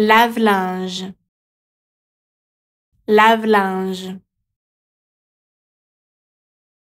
Lave-linge. Lave-linge.